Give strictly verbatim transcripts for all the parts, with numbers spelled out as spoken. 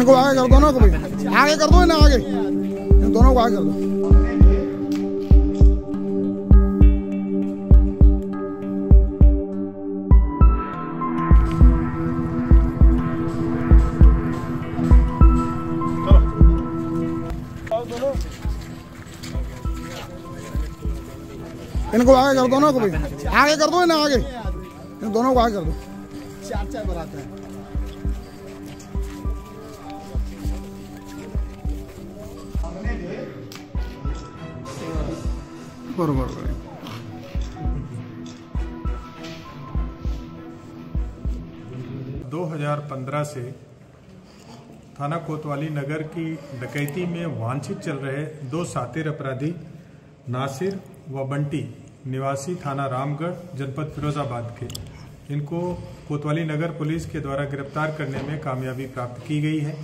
इनको आगे कर दो ना, कभी आगे कर दो ना, आगे इन दोनों को आगे कर दो। इनको आगे कर दो ना, कभी आगे कर दो ना, आगे इन दोनों को आगे कर दो। चार चार बनाते हैं। बराबर दो हज़ार पंद्रह से थाना कोतवाली नगर की डकैती में वांछित चल रहे दो सातिर अपराधी नासिर व बंटी निवासी थाना रामगढ़ जनपद फिरोजाबाद के, इनको कोतवाली नगर पुलिस के द्वारा गिरफ्तार करने में कामयाबी प्राप्त की गई है।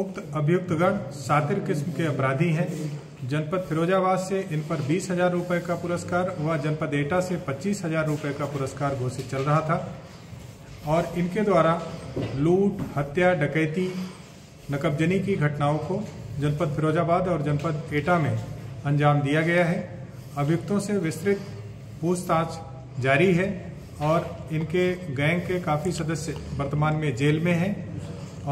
उक्त अभियुक्तगण सातिर किस्म के अपराधी हैं। जनपद फिरोजाबाद से इन पर बीस हजार रुपये का पुरस्कार व जनपद एटा से पच्चीस हजार रुपये का पुरस्कार घोषित चल रहा था और इनके द्वारा लूट, हत्या, डकैती, नकबजनी की घटनाओं को जनपद फिरोजाबाद और जनपद एटा में अंजाम दिया गया है। अभियुक्तों से विस्तृत पूछताछ जारी है और इनके गैंग के काफी सदस्य वर्तमान में जेल में हैं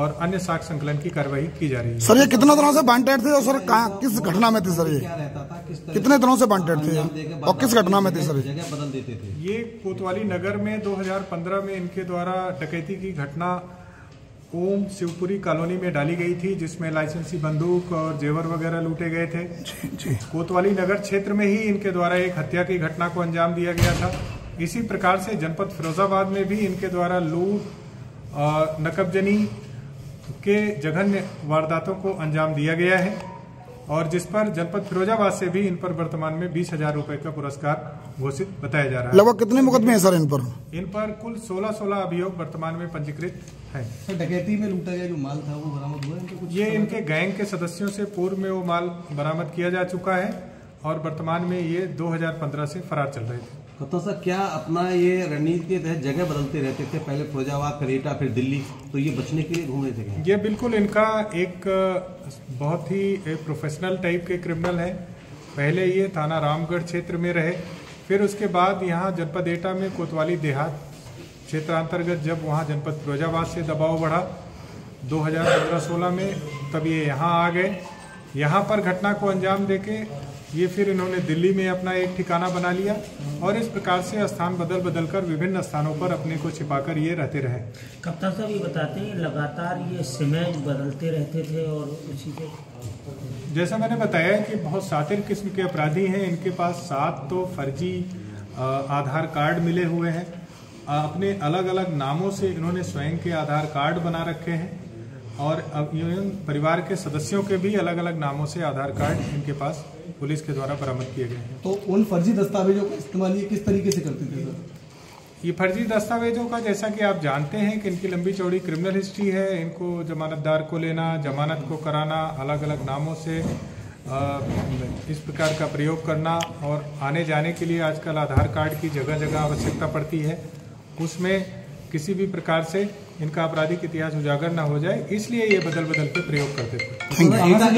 और अन्य साख संकलन की कार्रवाई की जा रही है। सर ये कितने दिनों से वांटेड थे और सर कहां, किस घटना में थे सर? ये कितने दिनों से वांटेड थे और किस घटना में थे सर? ये कोतवाली नगर में दो हज़ार पंद्रह में इनके द्वारा डकैती की घटना ओम शिवपुरी कॉलोनी में डाली गई थी, जिसमें लाइसेंसी बंदूक और जेवर वगैरह लूटे गए थे। जी, जी। कोतवाली नगर क्षेत्र में ही इनके द्वारा एक हत्या की घटना को अंजाम दिया गया था। इसी प्रकार से जनपद फिरोजाबाद में भी इनके द्वारा लूट, नकबजनी के जघन्य वारदातों को अंजाम दिया गया है और जिस पर जनपद फिरोजाबाद से भी इन पर वर्तमान में बीस हजार रूपए का पुरस्कार घोषित बताया जा रहा है। लगभग कितने मुकदमे हैं सर इन पर? इन पर कुल सोलह सोलह अभियोग वर्तमान में पंजीकृत हैं। डकैती में लूटा गया जो माल था वो बरामद हुआ है इनके कुछ? ये इनके गैंग के सदस्यों से पूर्व में वो माल बरामद किया जा चुका है और वर्तमान में ये दो हजार पंद्रह से फरार चल रहे थे। तो सर क्या अपना ये रणनीति के तहत जगह बदलते रहते थे? पहले फिरोजाबाद, फिर एटा, फिर दिल्ली, तो ये बचने के लिए घूम रहे थे? ये बिल्कुल इनका एक बहुत ही एक प्रोफेशनल टाइप के क्रिमिनल है। पहले ये थाना रामगढ़ क्षेत्र में रहे, फिर उसके बाद यहाँ जनपद एटा में कोतवाली देहात क्षेत्रांतर्गत जब वहाँ जनपद फिरोजाबाद से दबाव बढ़ा दो हजार पंद्रह सोलह में, तब ये यहाँ आ गए। यहाँ पर घटना को अंजाम दे के ये फिर इन्होंने दिल्ली में अपना एक ठिकाना बना लिया और इस प्रकार से स्थान बदल बदल कर विभिन्न स्थानों पर अपने को छिपाकर ये रहते रहे। कप्तान साहब ये बताते हैं लगातार ये सीमेंट बदलते रहते थे और उसी के, जैसा मैंने बताया कि बहुत सातिर किस्म के अपराधी हैं। इनके पास सात तो फर्जी आधार कार्ड मिले हुए हैं, अपने अलग अलग नामों से इन्होंने स्वयं के आधार कार्ड बना रखे हैं और अब यूनियन परिवार के सदस्यों के भी अलग अलग नामों से आधार कार्ड इनके पास पुलिस के द्वारा बरामद किए गए हैं। तो उन फर्जी दस्तावेजों का इस्तेमाल ये किस तरीके से करते थे सर? ये फर्जी दस्तावेजों का, जैसा कि आप जानते हैं कि इनकी लंबी चौड़ी क्रिमिनल हिस्ट्री है, इनको जमानतदार को लेना, जमानत को कराना, अलग अलग नामों से इस प्रकार का प्रयोग करना और आने जाने के लिए आजकल आधार कार्ड की जगह जगह आवश्यकता पड़ती है। उसमें किसी भी प्रकार से इनका आपराधिक इतिहास उजागर न हो जाए, इसलिए ये बदल बदल के प्रयोग करते थे।